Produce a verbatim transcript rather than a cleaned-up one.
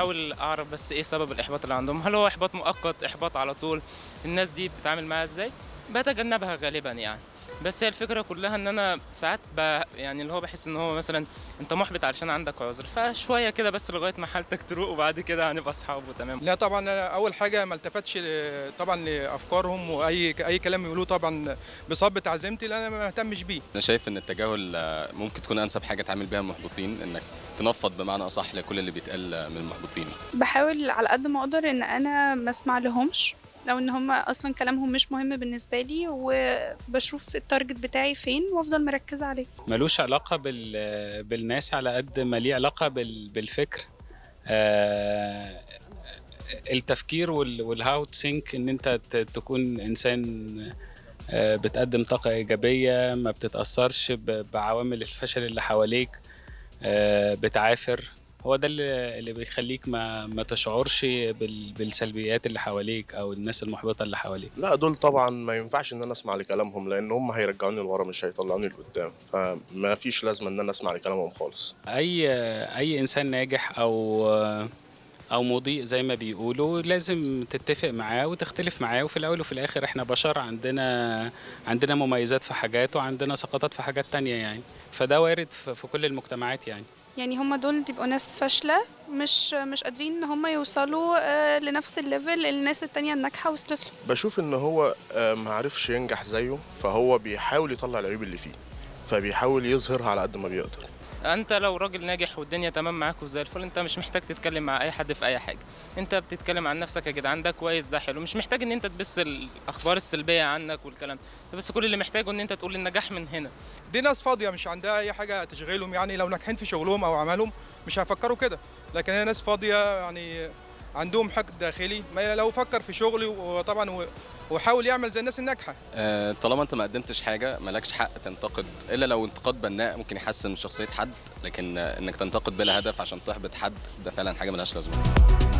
بحاول اعرف بس ايه سبب الاحباط اللي عندهم، هل هو احباط مؤقت، احباط على طول، الناس دي بتتعامل معاها ازاي؟ بتجنبها غالبا يعني. بس هي الفكره كلها ان انا ساعات يعني اللي هو بحس ان هو مثلا انت محبط علشان عندك عذر، فشويه كده بس لغايه ما حالتك تروق وبعد كده هنبقى اصحاب وتمام. لا طبعا انا اول حاجه ما التفتش طبعا لافكارهم، واي اي كلام يقولوه طبعا بصبت عزيمتي اللي انا ما اهتمش بيه. انا شايف ان التجاهل ممكن تكون انسب حاجه تعامل بيها المحبطين، انك تنفض بمعنى اصح لكل اللي بيتقال من المحبطين. بحاول على قد ما اقدر ان انا ما اسمع لهمش، او ان هم اصلا كلامهم مش مهم بالنسبه لي، وبشوف التارجت بتاعي فين وافضل مركزه عليه. ملوش علاقه بال... بالناس على قد ما ليه علاقه بال... بالفكر، آه... التفكير وال... والهاو تو ثينك، ان انت ت... تكون انسان آه بتقدم طاقه ايجابيه، ما بتتاثرش ب... بعوامل الفشل اللي حواليك، آه بتعافر. هو ده اللي بيخليك ما ما تشعرش بالسلبيات اللي حواليك او الناس المحبطه اللي حواليك. لا دول طبعا ما ينفعش ان انا اسمع لكلامهم، لان هم هيرجعوني لورا مش هيطلعوني لقدام، فما فيش لازمه ان انا اسمع لكلامهم خالص. اي اي انسان ناجح او او مضيء زي ما بيقولوا لازم تتفق معاه وتختلف معاه، وفي الاول وفي الاخر احنا بشر، عندنا عندنا مميزات في حاجات وعندنا سقطات في حاجات تانية يعني، فده وارد في كل المجتمعات يعني. يعني هم دول بيبقوا ناس فاشله، مش مش قادرين ان هم يوصلوا لنفس الليفل الناس التانية الناجحه وصلت له. بشوف ان هو ما عرفش ينجح زيه، فهو بيحاول يطلع العيوب اللي فيه، فبيحاول يظهرها على قد ما بيقدر. انت لو راجل ناجح والدنيا تمام معاك وزي الفل، انت مش محتاج تتكلم مع اي حد في اي حاجه، انت بتتكلم عن نفسك يا جدعان ده كويس ده حلو، مش محتاج ان انت تبث الاخبار السلبيه عنك والكلام ده، بس كل اللي محتاجه ان انت تقول النجاح من هنا. دي ناس فاضيه مش عندها اي حاجه تشغلهم، يعني لو ناجحين في شغلهم او عملهم مش هيفكروا كده، لكن هي ناس فاضيه يعني عندهم حقد داخلي. ما لو فكر في شغلي وطبعا وحاول يعمل زي الناس الناجحه. أه طالما انت ما قدمتش حاجه مالكش حق تنتقد، الا لو انتقاد بناء ممكن يحسن من شخصيه حد، لكن انك تنتقد بلا هدف عشان تحبط حد ده فعلا حاجه ملهاش لازمه.